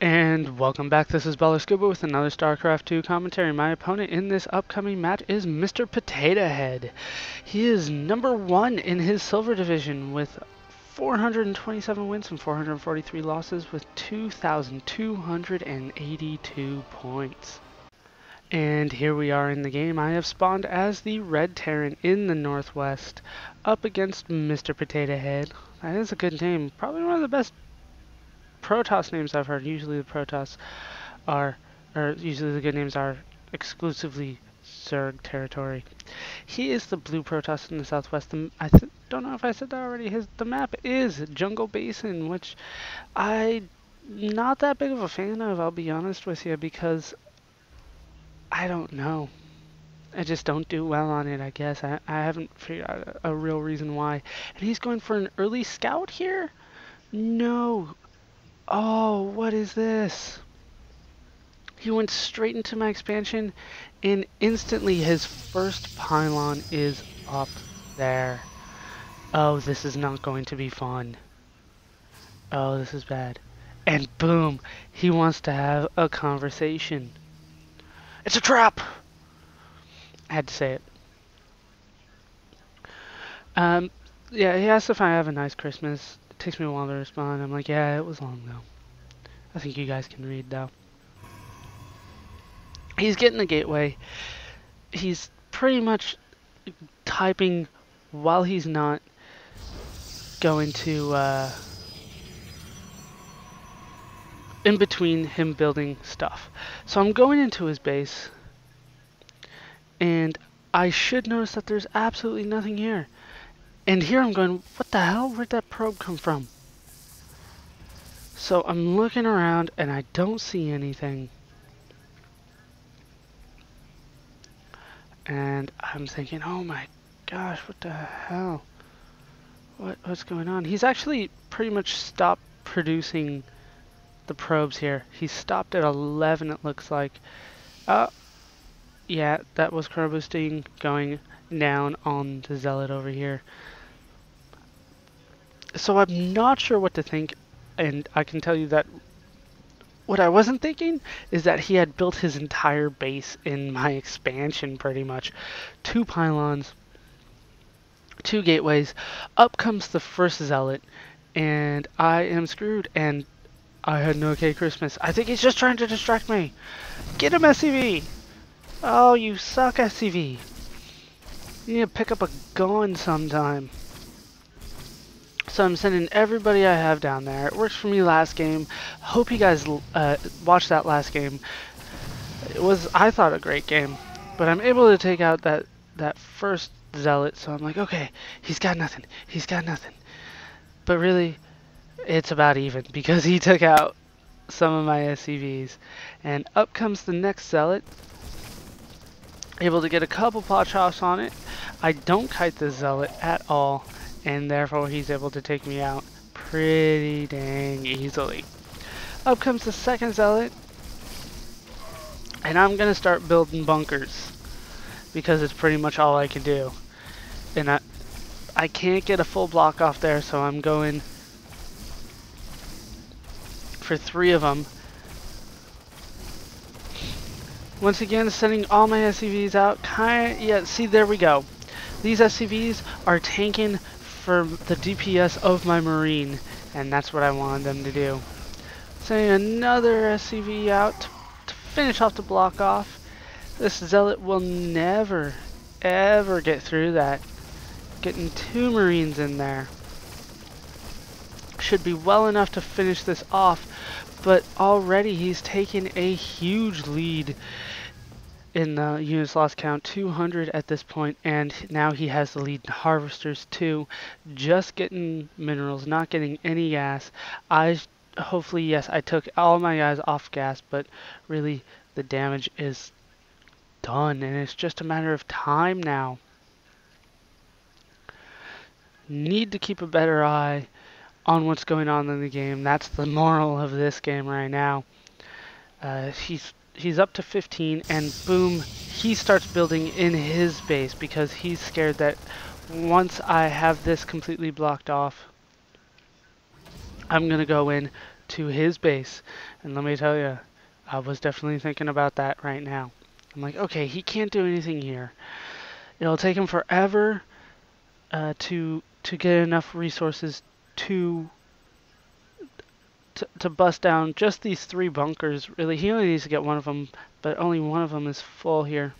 And welcome back, this is Bella Scuba with another StarCraft 2 commentary. My opponent in this upcoming match is Mr. Potato Head. He is number one in his silver division with 427 wins and 443 losses with 2,282 points. And here we are in the game. I have spawned as the Red Terran in the Northwest up against Mr. Potato Head. That is a good name, probably one of the best Protoss names I've heard. Usually the Protoss are, or usually the good names are exclusively Zerg territory. He is the blue Protoss in the Southwest. I don't know if I said that already. The map is Jungle Basin, which I'm not that big of a fan of, I'll be honest with you, because I don't know. I just don't do well on it, I guess. I haven't figured out a real reason why. And he's going for an early scout here? No. Oh, what is this? He went straight into my expansion, and instantly his first pylon is up there. Oh, this is not going to be fun. Oh, this is bad. And boom, he wants to have a conversation. It's a trap! I had to say it. Yeah, he asked if I have a nice Christmas. Takes me a while to respond. I'm like, yeah, it was long though. I think you guys can read though. He's getting the gateway. He's pretty much typing while he's not going to in between him building stuff. So I'm going into his base and I should notice that there's absolutely nothing here. And here I'm going, what the hell? Where'd that probe come from? So I'm looking around and I don't see anything. And I'm thinking, oh my gosh, what the hell? What's going on? He's actually pretty much stopped producing the probes here. He stopped at 11, it looks like. Yeah, that was Corvusting going down on the Zealot over here. So I'm not sure what to think, and I can tell you that what I wasn't thinking is that he had built his entire base in my expansion, pretty much. 2 pylons, 2 gateways, up comes the first Zealot, and I am screwed, and I had an okay Christmas. I think he's just trying to distract me. Get him, SCV! Oh, you suck, SCV. You need to pick up a gun sometime. So I'm sending everybody I have down there. It worked for me last game. Hope you guys watched that last game. It was, I thought, a great game. But I'm able to take out that first Zealot, so I'm like, okay, he's got nothing. He's got nothing. But really, it's about even, because he took out some of my SCVs. And up comes the next Zealot. Able to get a couple pot shots on it. I don't kite the Zealot at all, and therefore he's able to take me out pretty dang easily. Up comes the second Zealot, and I'm gonna start building bunkers because it's pretty much all I can do. And I can't get a full block off there, so I'm going for 3 of them. Once again, sending all my SCVs out. Yeah, see, there we go. These SCVs are tanking for the DPS of my Marine, and that's what I wanted them to do. Sending another SCV out to finish off the block off. This Zealot will never, ever get through that. Getting 2 Marines in there. Should be well enough to finish this off. But already he's taken a huge lead in the units lost count, 200 at this point, and now he has the lead in harvesters too. Just getting minerals, not getting any gas. Hopefully, yes, I took all my guys off gas, but really the damage is done, and it's just a matter of time now. Need to keep a better eye on what's going on in the game. That's the moral of this game right now. He's up to 15, and boom, he starts building in his base because he's scared that once I have this completely blocked off, I'm gonna go in, to his base. And let me tell you, I was definitely thinking about that right now. I'm like, okay, he can't do anything here. It'll take him forever to get enough resources to bust down just these three bunkers. Really, he only needs to get one of them, but only one of them is full here.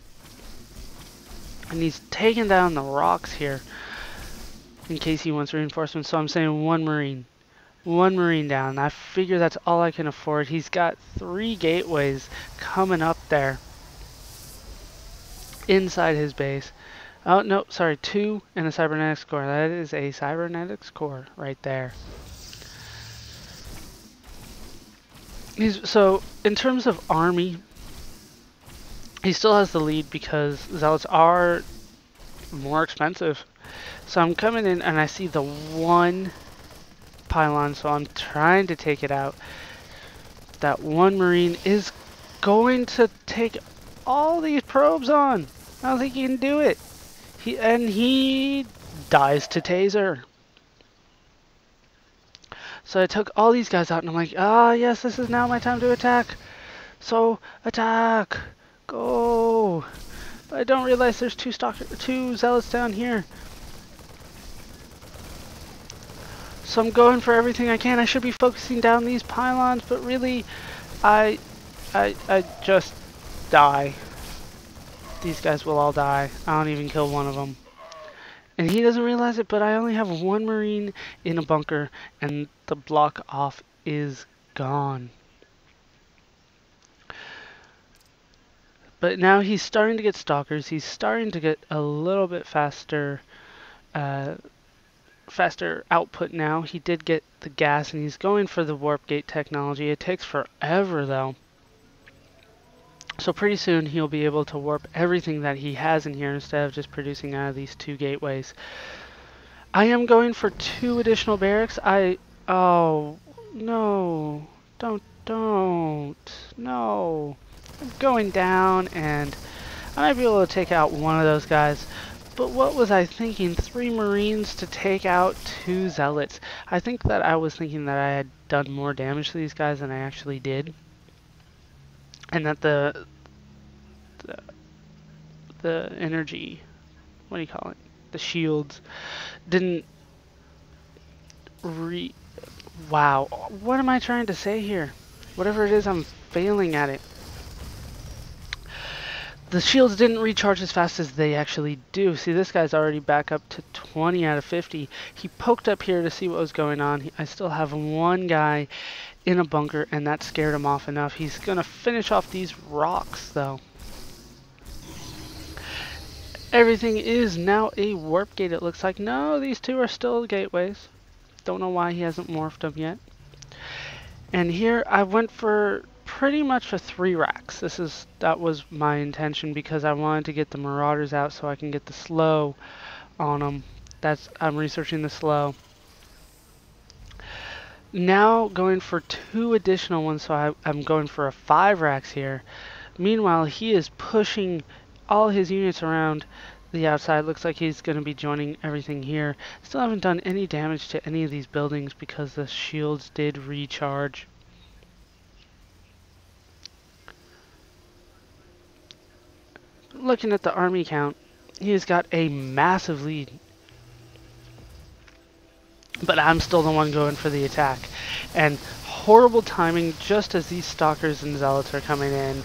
And he's taking down the rocks here in case he wants reinforcements. So I'm saying one Marine down. I figure that's all I can afford. He's got three gateways coming up there inside his base. Oh, no, sorry, two and a cybernetics core. That is a cybernetics core right there. So, in terms of army, he still has the lead because Zealots are more expensive. So I'm coming in and I see the one pylon, so I'm trying to take it out. That one Marine is going to take all these probes on. I don't think he can do it. He dies to Taser. So I took all these guys out and I'm like, ah, yes, this is now my time to attack. So attack, go. But I don't realize there's two Zealots down here. So I'm going for everything I can. I should be focusing down these pylons, but really, I just die. These guys will all die. I don't even kill one of them. And he doesn't realize it, but I only have one Marine in a bunker, and the block off is gone. But now he's starting to get Stalkers. He's starting to get a little bit faster, faster output now. He did get the gas, and he's going for the warp gate technology. It takes forever, though. So pretty soon he'll be able to warp everything that he has in here instead of just producing out of these two gateways. I am going for two additional barracks. Oh, no. Don't. No. I'm going down and I might be able to take out one of those guys. But what was I thinking? Three Marines to take out two Zealots. I think that I was thinking that I had done more damage to these guys than I actually did. And that the energy, what do you call it? The shields didn't wow, what am I trying to say here? Whatever it is, I'm failing at it. The shields didn't recharge as fast as they actually do. See, this guy's already back up to 20 out of 50. He poked up here to see what was going on. I still have one guy in a bunker, and that scared him off enough. He's going to finish off these rocks, though. Everything is now a warp gate, it looks like. No, these two are still gateways. Don't know why he hasn't morphed them yet. And here I went for pretty much for three racks. That was my intention because I wanted to get the Marauders out so I can get the slow on them. I'm researching the slow. Now going for two additional ones, so I'm going for a 5 racks here. Meanwhile, he is pushing all his units around the outside. Looks like he's going to be joining everything here. Still haven't done any damage to any of these buildings because the shields did recharge. Looking at the army count, he has got a massive lead. But I'm still the one going for the attack. And horrible timing just as these Stalkers and Zealots are coming in.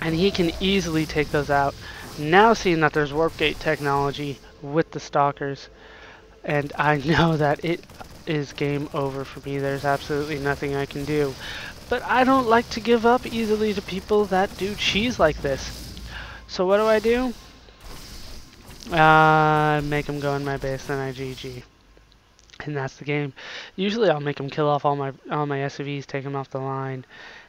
And he can easily take those out. Now seeing that there's warp gate technology with the Stalkers. And I know that it is game over for me. There's absolutely nothing I can do. But I don't like to give up easily to people that do cheese like this. So what do? Make them go in my base, then I GG. And that's the game. Usually I'll make them kill off all my SUVs, take them off the line,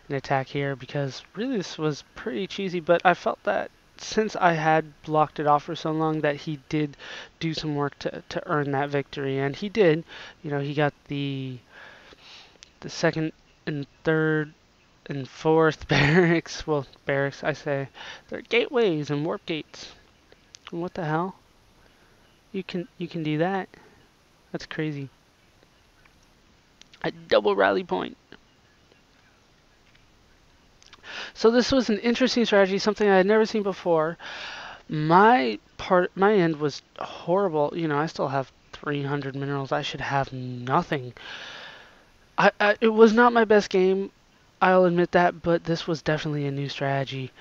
and attack here because really this was pretty cheesy, but I felt that since I had blocked it off for so long that he did do some work to earn that victory, and he did. You know, he got the second and third and fourth barracks, well, barracks I say, they're gateways and warp gates. What the hell? You can do that? That's crazy. A double rally point. So this was an interesting strategy, something I had never seen before. My end was horrible. You know, I still have 300 minerals. I should have nothing. It was not my best game, I'll admit that, but this was definitely a new strategy.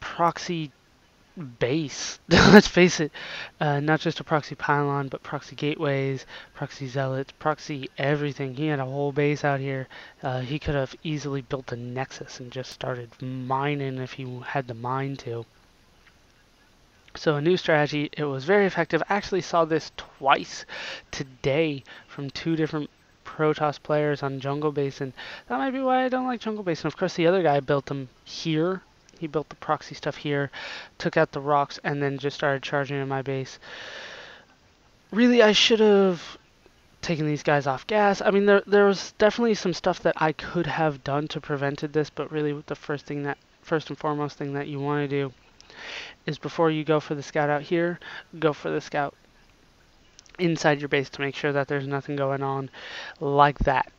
Proxy base, let's face it, not just a proxy pylon, but proxy gateways, proxy zealots, proxy everything. He had a whole base out here. He could have easily built a nexus and just started mining if he had the mind to. So a new strategy, it was very effective. I actually saw this twice today from two different Protoss players on Jungle Basin. That might be why I don't like Jungle Basin. Of course, the other guy built them here. He built the proxy stuff here, took out the rocks, and then just started charging in my base. Really, I should have taken these guys off gas. I mean, there was definitely some stuff that I could have done to prevented this, but really the first and foremost thing that you want to do is before you go for the scout out here, go for the scout inside your base to make sure that there's nothing going on like that.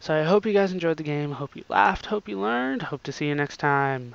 So I hope you guys enjoyed the game, hope you laughed, hope you learned, hope to see you next time.